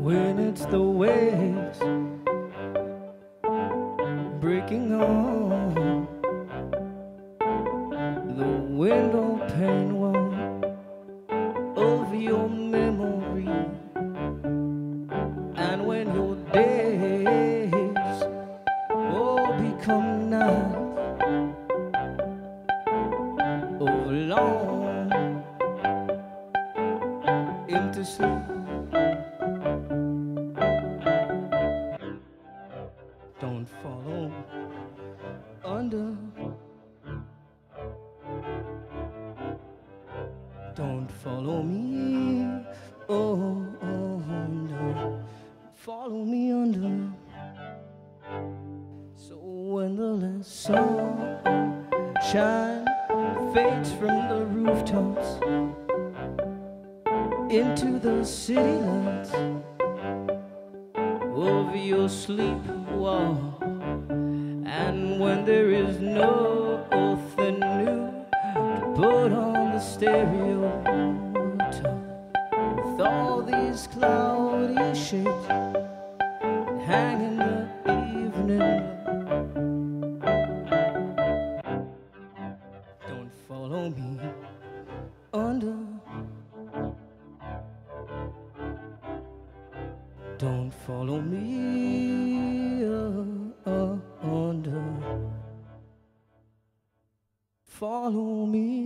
When it's the waves breaking on the window pane wall of your memory, and when your days all become nights of long empty sleep. Don't follow under. Don't follow me, oh, under. Follow me under. So when the last sunshine fades from the rooftops into the city lights of your sleep wall, and when there is nothing new to put on the stereo top, with all these cloudy shapes hanging the evening. Don't follow me under. Don't follow me under. Follow me under.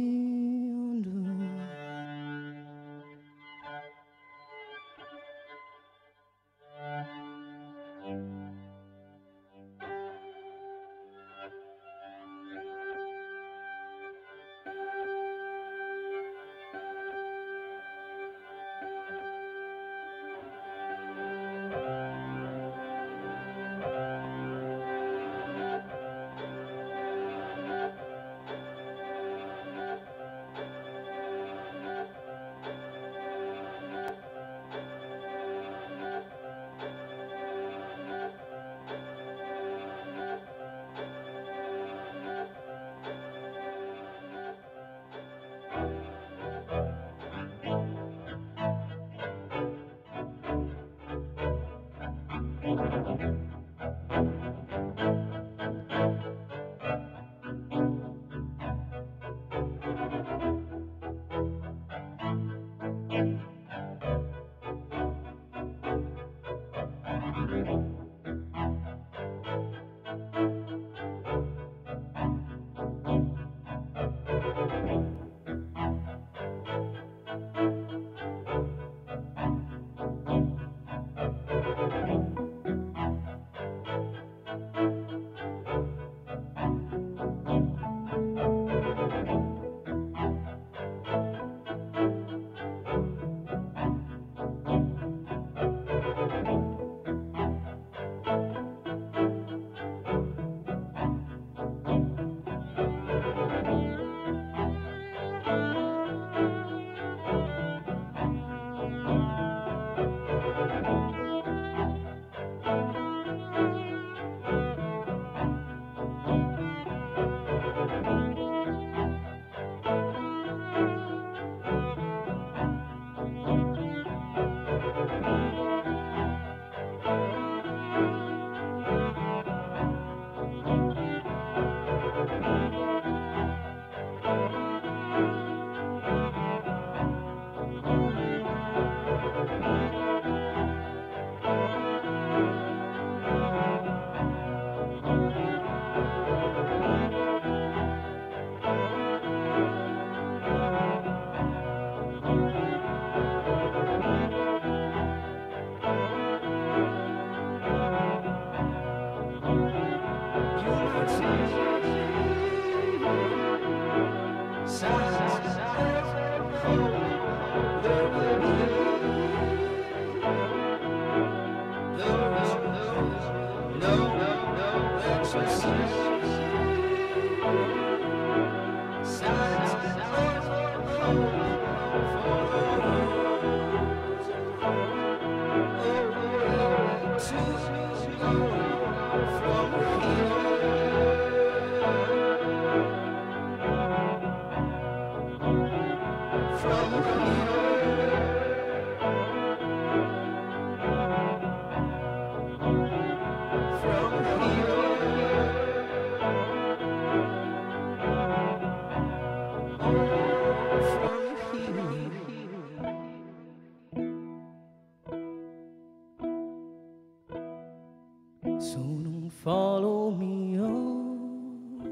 Follow me on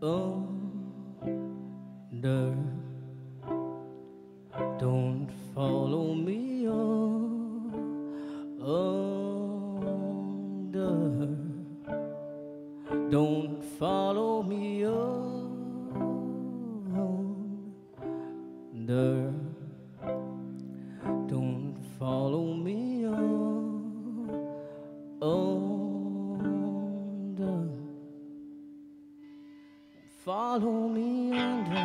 under. Don't follow me on under. Don't follow me on under. Don't follow me on. Follow me under.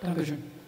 Dankeschön.